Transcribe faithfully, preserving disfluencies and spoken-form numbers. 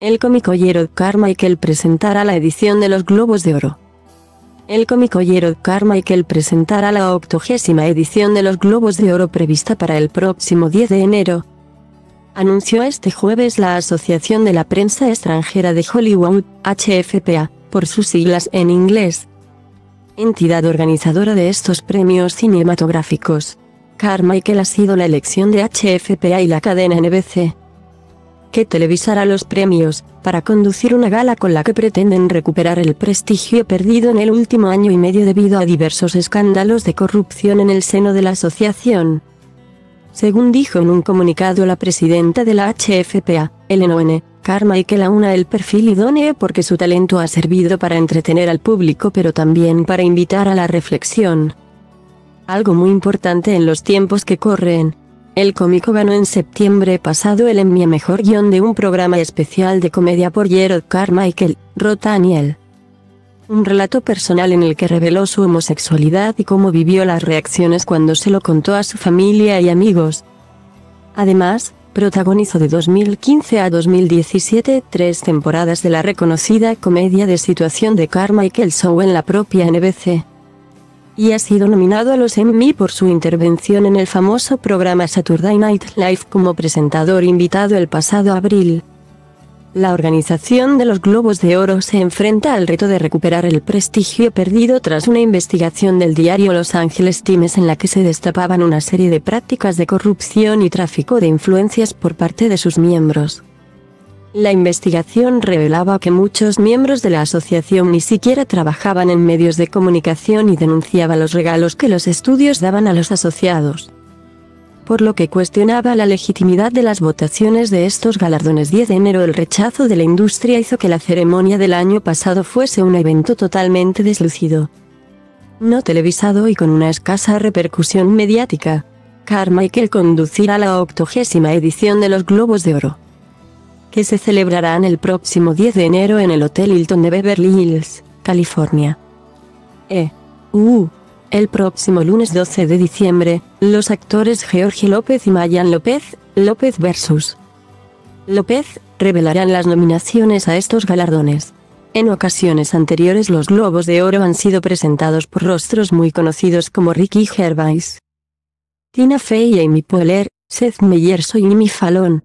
El cómico Jerrod Carmichael presentará la edición de los Globos de Oro. El cómico Jerrod Carmichael presentará la octogésima edición de los Globos de Oro prevista para el próximo diez de enero. Anunció este jueves la Asociación de la Prensa Extranjera de Hollywood, H F P A, por sus siglas en inglés, entidad organizadora de estos premios cinematográficos. Carmichael ha sido la elección de H F P A y la cadena N B C, que televisará los premios, para conducir una gala con la que pretenden recuperar el prestigio perdido en el último año y medio debido a diversos escándalos de corrupción en el seno de la asociación. Según dijo en un comunicado la presidenta de la H F P A, Elena N., Carmichael aúna el perfil idóneo porque su talento ha servido para entretener al público pero también para invitar a la reflexión, algo muy importante en los tiempos que corren. El cómico ganó en septiembre pasado el Emmy a Mejor Guión de un programa especial de comedia por Jerrod Carmichael, Rothaniel. Un relato personal en el que reveló su homosexualidad y cómo vivió las reacciones cuando se lo contó a su familia y amigos. Además, protagonizó de dos mil quince a dos mil diecisiete tres temporadas de la reconocida comedia de situación de Carmichael Show en la propia N B C. Y ha sido nominado a los Emmy por su intervención en el famoso programa Saturday Night Live como presentador invitado el pasado abril. La organización de los Globos de Oro se enfrenta al reto de recuperar el prestigio perdido tras una investigación del diario Los Ángeles Times en la que se destapaban una serie de prácticas de corrupción y tráfico de influencias por parte de sus miembros. La investigación revelaba que muchos miembros de la asociación ni siquiera trabajaban en medios de comunicación y denunciaba los regalos que los estudios daban a los asociados, por lo que cuestionaba la legitimidad de las votaciones de estos galardones. diez de enero El rechazo de la industria hizo que la ceremonia del año pasado fuese un evento totalmente deslucido, no televisado y con una escasa repercusión mediática. Carmichael conducirá la octogésima edición de los Globos de Oro, que se celebrarán el próximo diez de enero en el Hotel Hilton de Beverly Hills, California. E. U. El próximo lunes doce de diciembre, los actores Jorge López y Mayan López, López versus. López, revelarán las nominaciones a estos galardones. En ocasiones anteriores los Globos de Oro han sido presentados por rostros muy conocidos como Ricky Gervais, Tina Fey y Amy Poehler, Seth Meyers y Jimmy Fallon.